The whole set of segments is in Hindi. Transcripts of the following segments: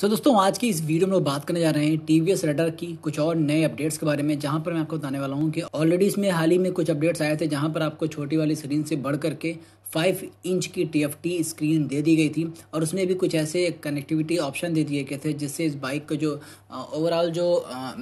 सो दोस्तों आज की इस वीडियो में लोग बात करने जा रहे हैं TVS Raider की कुछ और नए अपडेट्स के बारे में, जहां पर मैं आपको बताने वाला हूं कि ऑलरेडी इसमें हाल ही में कुछ अपडेट्स आए थे जहां पर आपको छोटी वाली स्क्रीन से बढ़ करके 5 इंच की TFT स्क्रीन दे दी गई थी और उसमें भी कुछ ऐसे कनेक्टिविटी ऑप्शन दे दिए गए थे जिससे इस बाइक का जो ओवरऑल जो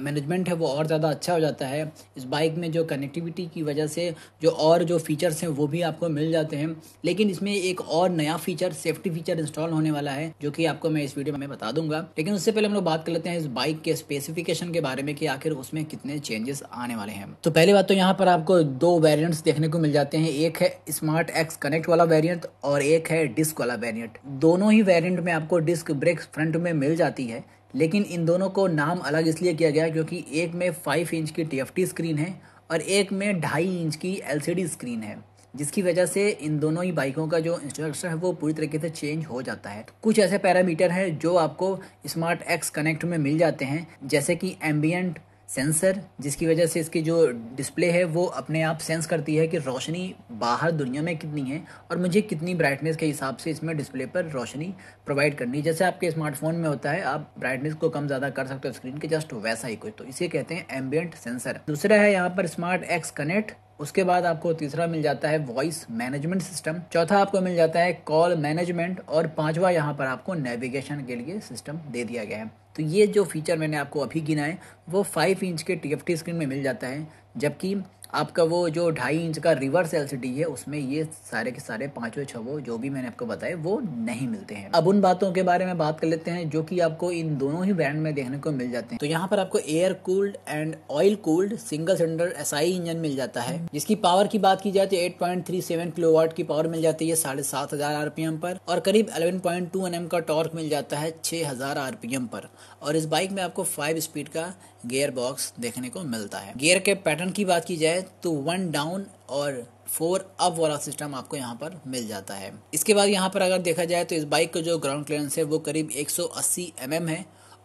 मैनेजमेंट है वो और ज़्यादा अच्छा हो जाता है। इस बाइक में जो कनेक्टिविटी की वजह से जो और जो फीचर्स हैं वो भी आपको मिल जाते हैं, लेकिन इसमें एक और नया फीचर सेफ्टी फीचर इंस्टॉल होने वाला है जो कि आपको मैं इस वीडियो में बता दूंगा। लेकिन उससे पहले हम लोग बात कर लेते हैं इस बाइक के स्पेसिफिकेशन के बारे में कि आखिर उसमें कितने चेंजेस आने वाले हैं। तो पहली बात तो यहाँ पर आपको दो वेरिएंट्स देखने को मिल जाते हैं, एक है स्मार्ट एक्स कनेक्ट वाला वेरिएंट और एक है डिस्क वाला वेरिएंट। दोनों ही वेरिएंट में आपको डिस्क ब्रेक फ्रंट में मिल जाती है, लेकिन इन दोनों को नाम अलग इसलिए किया गया क्योंकि एक में 5 इंच की TFT स्क्रीन है और एक में 2.5 इंच की LCD स्क्रीन है, जिसकी वजह से इन दोनों ही बाइकों का जो इंस्ट्रक्शन है वो पूरी तरीके से चेंज हो जाता है। कुछ ऐसे पैरामीटर हैं जो आपको स्मार्ट एक्स कनेक्ट में मिल जाते हैं, जैसे कि एम्बियंट सेंसर, जिसकी वजह से इसकी जो डिस्प्ले है वो अपने आप सेंस करती है कि रोशनी बाहर दुनिया में कितनी है और मुझे कितनी ब्राइटनेस के हिसाब से इसमें डिस्प्ले पर रोशनी प्रोवाइड करनी है। जैसे आपके स्मार्टफोन में होता है, आप ब्राइटनेस को कम ज़्यादा कर सकते हो स्क्रीन के, जस्ट वैसा ही कुछ, तो इसे कहते हैं एम्बियंट सेंसर। दूसरा है यहाँ पर स्मार्ट एक्स कनेक्ट, उसके बाद आपको तीसरा मिल जाता है वॉइस मैनेजमेंट सिस्टम, चौथा आपको मिल जाता है कॉल मैनेजमेंट और पांचवा यहाँ पर आपको नेविगेशन के लिए सिस्टम दे दिया गया है। तो ये जो फीचर मैंने आपको अभी गिनाए वो 5 इंच के TFT स्क्रीन में मिल जाता है, जबकि आपका वो जो 2.5 इंच का रिवर्स LCD है उसमें ये सारे के सारे पाँचों छवों जो भी मैंने आपको बताए वो नहीं मिलते हैं। अब उन बातों के बारे में बात कर लेते हैं जो कि आपको इन दोनों ही ब्रांड में देखने को मिल जाते हैं। तो यहाँ पर आपको air cooled and oil cooled single cylinder SI engine मिल जाता है, जिसकी पावर की बात की जाए तो 8.37 किलोवाट की पावर मिल जाती है 7,500 RPM पर और करीब 11.2 Nm का टॉर्क मिल जाता है 6,000 RPM पर। और इस बाइक में आपको 5 स्पीड का गियर बॉक्स देखने को मिलता है। गियर के पैटर्न की बात की जाए तो 1 डाउन और 4 अप वाला सिस्टम आपको यहाँ पर मिल जाता है। इसके बाद यहाँ पर अगर देखा जाए तो इस बाइक का जो ग्राउंड क्लियरेंस है वो करीब 180 mm है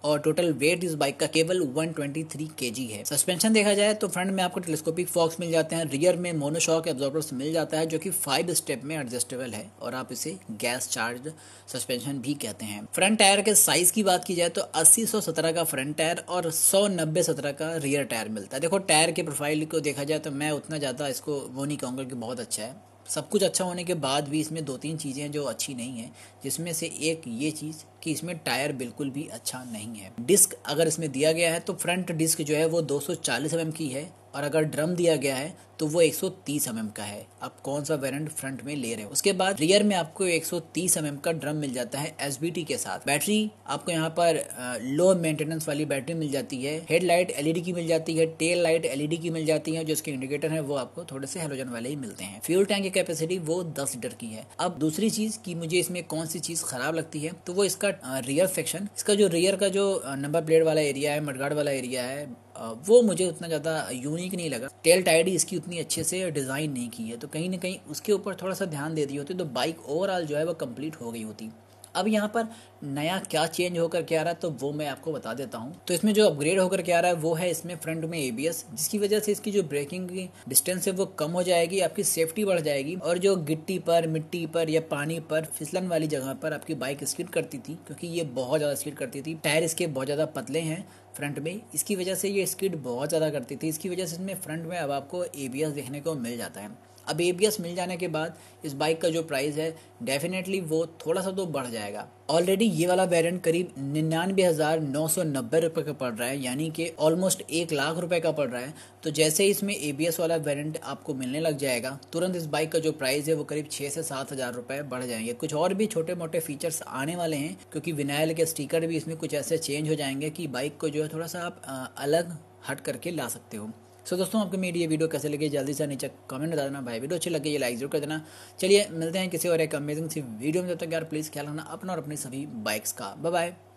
और टोटल वेट इस बाइक का केवल 123 kg है। सस्पेंशन देखा जाए तो फ्रंट में आपको टेलीस्कोपिक फॉक्स मिल जाते हैं, रियर में मोनोशॉक एब्जॉर्बर्स मिल जाता है जो कि 5 स्टेप में एडजस्टेबल है और आप इसे गैस चार्ज सस्पेंशन भी कहते हैं। फ्रंट टायर के साइज की बात की जाए तो 80/17 का फ्रंट टायर और 100/90/17 का रियर टायर मिलता है। देखो टायर के प्रोफाइल को देखा जाए तो मैं उतना ज़्यादा इसको वो नहीं कहूँगा कि बहुत अच्छा है, सब कुछ अच्छा होने के बाद भी इसमें 2-3 चीज़ें हैं जो अच्छी नहीं हैं, जिसमें से एक ये चीज़ कि इसमें टायर बिल्कुल भी अच्छा नहीं है। डिस्क अगर इसमें दिया गया है तो फ्रंट डिस्क जो है वो 240 mm की है और अगर ड्रम दिया गया है तो वो 130 mm का है, आप कौन सा वेरिएंट फ्रंट में ले रहे हो। उसके बाद रियर में आपको 130 mm का ड्रम मिल जाता है SBT के साथ। बैटरी आपको यहाँ पर लो मेंटेनेंस वाली बैटरी मिल जाती है, हेडलाइट LED की मिल जाती है, टेल लाइट LED की मिल जाती है, जो इसके इंडिकेटर है वो आपको थोड़े से हेलोजन वाले ही मिलते हैं। फ्यूल टैंक की कैपेसिटी वो 10 लीटर की है। अब दूसरी चीज़ कि मुझे इसमें कौन सी चीज़ खराब लगती है तो वो इसका रियर सेक्शन, इसका जो रियर का जो नंबर प्लेट वाला एरिया है, मडगार्ड वाला एरिया है, वो मुझे उतना ज़्यादा यूनिक नहीं लगा। टेल टाइड इसकी उतनी अच्छे से डिज़ाइन नहीं की है, तो कहीं ना कहीं उसके ऊपर थोड़ा सा ध्यान दे दी होती तो बाइक ओवरऑल जो है वो कंप्लीट हो गई होती। अब यहाँ पर नया क्या चेंज होकर के आ रहा है तो वो मैं आपको बता देता हूँ। तो इसमें जो अपग्रेड होकर के आ रहा है वो है इसमें फ्रंट में ABS, जिसकी वजह से इसकी जो ब्रेकिंग की डिस्टेंस है वो कम हो जाएगी, आपकी सेफ्टी बढ़ जाएगी और जो गिट्टी पर, मिट्टी पर या पानी पर फिसलन वाली जगह पर आपकी बाइक स्किड करती थी, क्योंकि ये बहुत ज़्यादा स्किड करती थी। टायर इसके बहुत ज़्यादा पतले हैं फ्रंट में, इसकी वजह से ये स्किड बहुत ज़्यादा करती थी, इसकी वजह से इसमें फ्रंट में अब आपको ABS देखने को मिल जाता है। अब ABS मिल जाने के बाद इस बाइक का जो प्राइस है डेफिनेटली वो थोड़ा सा तो बढ़ जाएगा। ऑलरेडी ये वाला वेरिएंट करीब 99,990 रुपये का पड़ रहा है, यानी कि ऑलमोस्ट 1 लाख रुपए का पड़ रहा है। तो जैसे ही इसमें ABS वाला वेरिएंट आपको मिलने लग जाएगा, तुरंत इस बाइक का जो प्राइस है वो करीब 6 से 7 हज़ार रुपये बढ़ जाएंगे। कुछ और भी छोटे मोटे फीचर्स आने वाले हैं, क्योंकि विनाइल के स्टिकर भी इसमें कुछ ऐसे चेंज हो जाएंगे कि बाइक को जो है थोड़ा सा आप अलग हट करके ला सकते हो। सो दोस्तों आपको मेरी ये वीडियो कैसे लगी जल्दी से नीचे कमेंट बता देना भाई, वीडियो अच्छी लगी लाइक जरूर कर देना। चलिए मिलते हैं किसी और एक अमेजिंग सी वीडियो में, जब तक यार प्लीज़ ख्याल रखना अपना और अपनी सभी बाइक्स का। Bye bye.